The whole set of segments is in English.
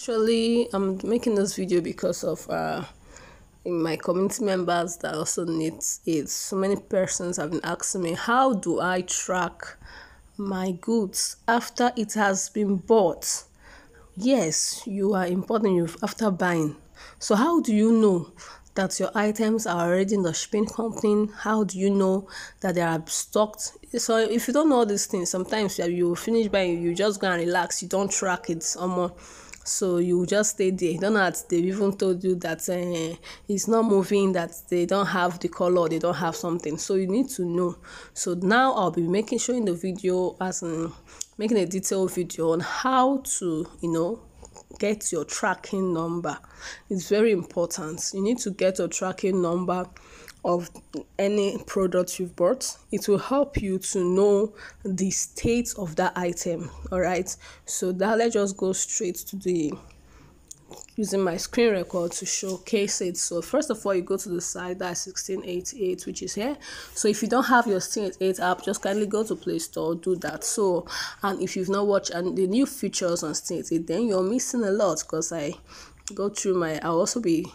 Actually, I'm making this video because of my community members that also need it. So many persons have been asking me, how do I track my goods after it has been bought? Yes, you are importing you after buying. So how do you know that your items are already in the shipping company? How do you know that they are stocked? So if you don't know these things, sometimes you finish buying, you just go and relax, you don't track it anymore. So you just stay there. Don't know that they've even told you that it's not moving, that they don't have the color, they don't have something. So you need to know. So now I'll be showing the video, as in making a detailed video on how to, get your tracking number. It's very important. You need to get your tracking number of any product you've bought. It will help you to know the state of that item. All right, so that, let's just go straight to the using my screen record to showcase it. So first of all, you go to the site that's 1688, which is here. So if you don't have your 1688 app, just kindly go to Play Store, do that. So, and if you've not watched the new features on 1688, then you're missing a lot, because I go through my, I'll also be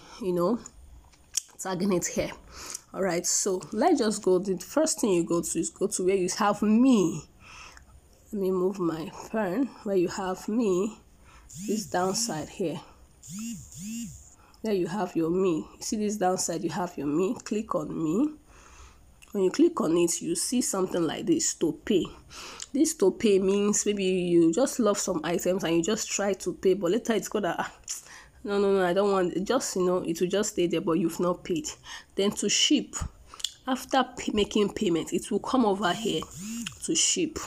tagging it here. All right, so let's just go. The first thing you go to is go to where you have me. Let me move my pen. Where you have me, this downside here, there you have your me. You see this downside, you have your me. Click on me. When you click on it, you see something like this, to pay. This to pay means maybe you just love some items and you just try to pay, but later it's got a no, I don't want it. Just it will just stay there, but you've not paid. Then to ship, after making payment, it will come over here to ship.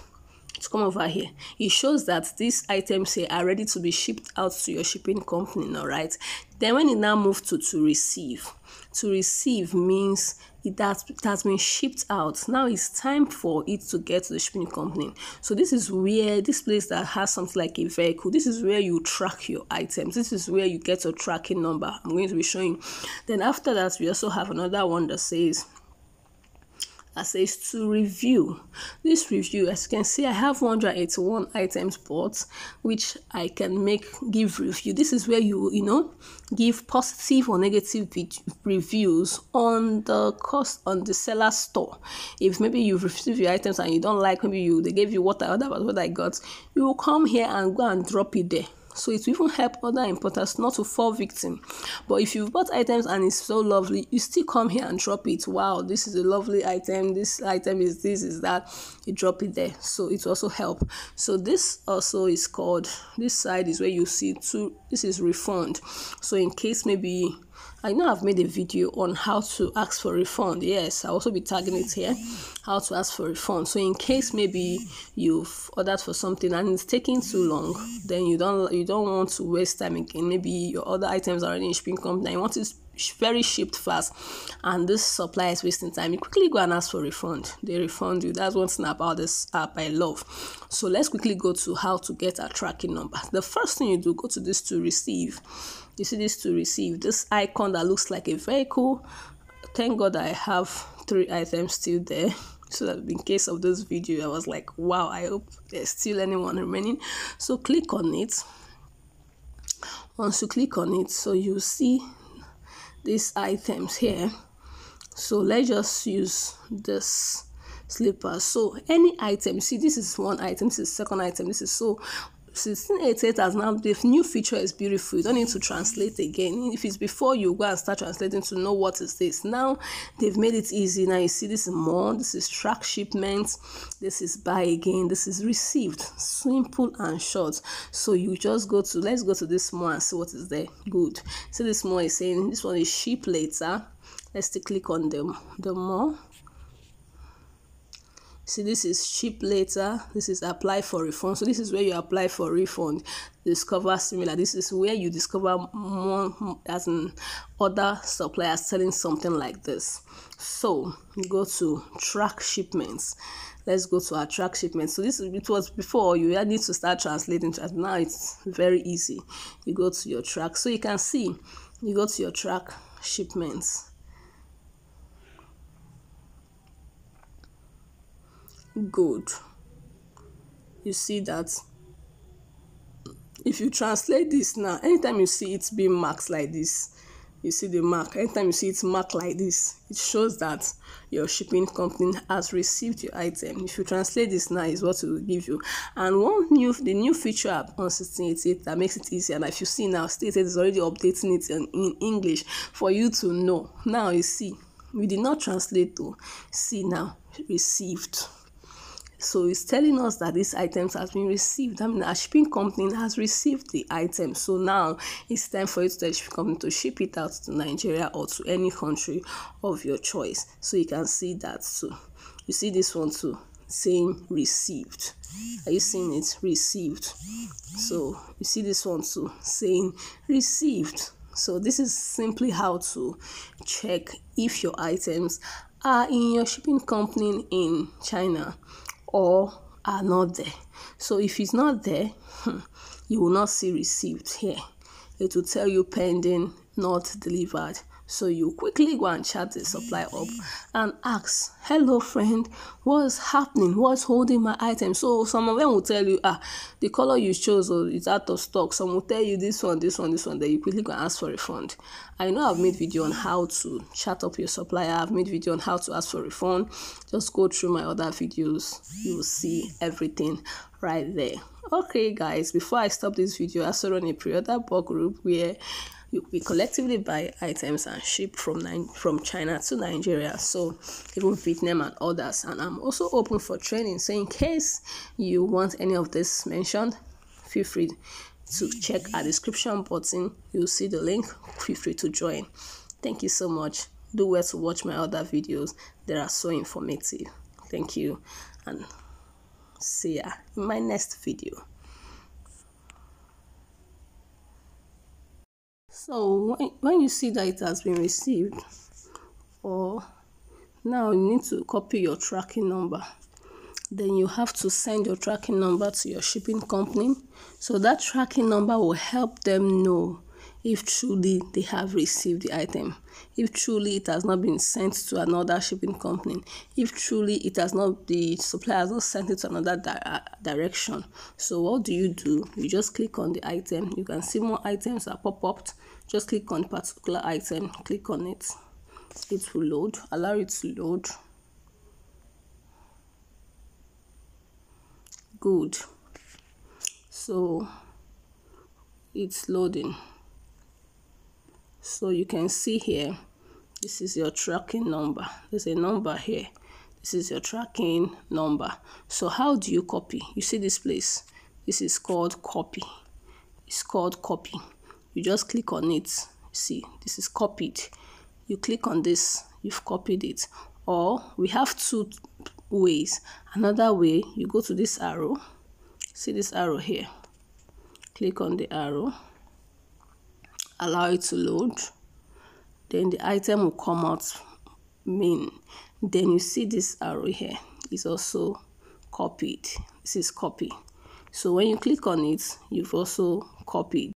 It's come over here. It shows that these items here are ready to be shipped out to your shipping company. All right, then when it now moves to receive, to receive means it has been shipped out. Now it's time for it to get to the shipping company. So this is where, this place that has something like a vehicle, this is where you track your items. This is where you get your tracking number. I'm going to be showing. Then after that, we also have another one that says, to review. This review, as you can see, I have 181 items bought, which I can give review. This is where you give positive or negative reviews on the seller's store. If maybe you've received your items and you don't like, maybe they gave you what I ordered, what I got, you will come here and go and drop it there. So it will even help other importers not to fall victim. But if you've bought items and it's so lovely, you still come here and drop it. Wow, this is a lovely item. This item is this, is that. You drop it there. So it also help. So this also is called, this side is where you see this is refund. So in case maybe, I know I've made a video on how to ask for refund. Yes, I'll also be tagging it here, how to ask for refund. So in case maybe you've ordered for something and it's taking too long, then you don't want to waste time again. Maybe your other items are already in shipping company and you want it very shipped fast, and this supplier is wasting time. You quickly go and ask for refund. They refund you. That's one thing about this app I love. So let's quickly go to how to get a tracking number. The first thing you do, go to this to receive. You see this to receive, this icon that looks like a vehicle. Thank God I have 3 items still there, so that in case of this video, I was like, wow, I hope there's still anyone remaining. So click on it. Once you click on it, so you see these items here. So let's just use this slipper. So any item, see, this is one item, this is second item, this is, so 1688 has now, the new feature is beautiful. You don't need to translate again. If it's before, you go and start translating to know what is this. Now they've made it easy. Now you see this is more, this is track shipment, this is buy again, this is received. Simple and short. So you just go to, let's go to this more and see what is there. Good. So this more is saying this one is ship later. Let's click on the more. See, this is ship later, this is apply for refund. So this is where you apply for refund. Discover similar, this is where you discover more, as in other suppliers selling something like this. So go to track shipments. Let's go to our track shipments. So this, it was before, you need to start translating. Now it's very easy. You go to your track, so you can see, you go to your track shipments. Good. You see that If you translate this now, anytime you see it being marked like this, you see the mark, anytime you see it marked like this, it shows that your shipping company has received your item. If you translate this now, is what it will give you. And the new feature app on 1688 that makes it easier, and if you see now, 1688 is already updating it in English for you to know. Now you see, we did not translate to see now, received. So it's telling us that these items have been received. I mean, our shipping company has received the item. So now it's time for you to tell the shipping company to ship it out to Nigeria or to any country of your choice. So you can see that too. You see this one too, saying received. Are you seeing it? Received. So you see this one too, saying received. So this is simply how to check if your items are in your shipping company in China or are not there. So if it's not there, you will not see received here. It will tell you pending, not delivered. So you quickly go and chat the supply up and ask, hello friend, what's happening? What's holding my item? So some of them will tell you, ah, the color you chose is out of stock. Some will tell you this one, this one, this one. Then you quickly go and ask for a refund. I know I've made video on how to chat up your supplier. I've made video on how to ask for a refund. Just go through my other videos. You will see everything right there. Okay guys, before I stop this video, I also run a pre-order group where we collectively buy items and ship from China to Nigeria, so even Vietnam and others. And I'm also open for training, so in case you want any of this mentioned, feel free to check our description button. You'll see the link. Feel free to join. Thank you so much. Do well to watch my other videos. They are so informative. Thank you, and see ya in my next video. So when you see that it has been received, or now you need to copy your tracking number. Then you have to send your tracking number to your shipping company. So that tracking number will help them know if truly they have received the item, if truly it has not been sent to another shipping company, if truly it has not, the supplier has not sent it to another direction. So what do? You just click on the item. You can see more items that pop up. Just click on particular item, click on it. It will load, allow it to load. Good. So it's loading. So you can see here, this is your tracking number. There's a number here. This is your tracking number. So how do you copy? You see this place? This is called copy. It's called copy. You just click on it. See, this is copied. You click on this, you've copied it. Or we have two ways. Another way, you go to this arrow. See this arrow here? Click on the arrow. Allow it to load, then the item will come out main. Then you see this arrow here is also copied. This is copy. So when you click on it, you've also copied.